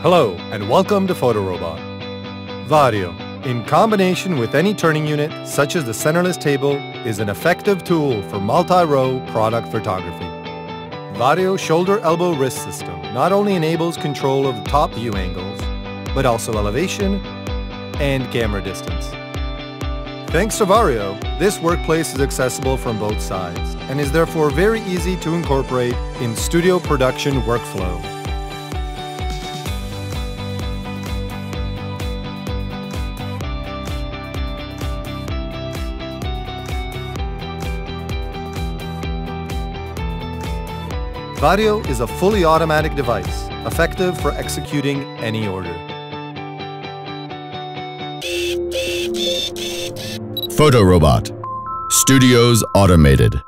Hello and welcome to PhotoRobot. Vario, in combination with any turning unit, such as the centerless table, is an effective tool for multi-row product photography. Vario's shoulder-elbow-wrist system not only enables control of the top view angles, but also elevation and camera distance. Thanks to Vario, this workplace is accessible from both sides and is therefore very easy to incorporate in studio production workflow. Vario is a fully automatic device, effective for executing any order. PhotoRobot. Studios automated.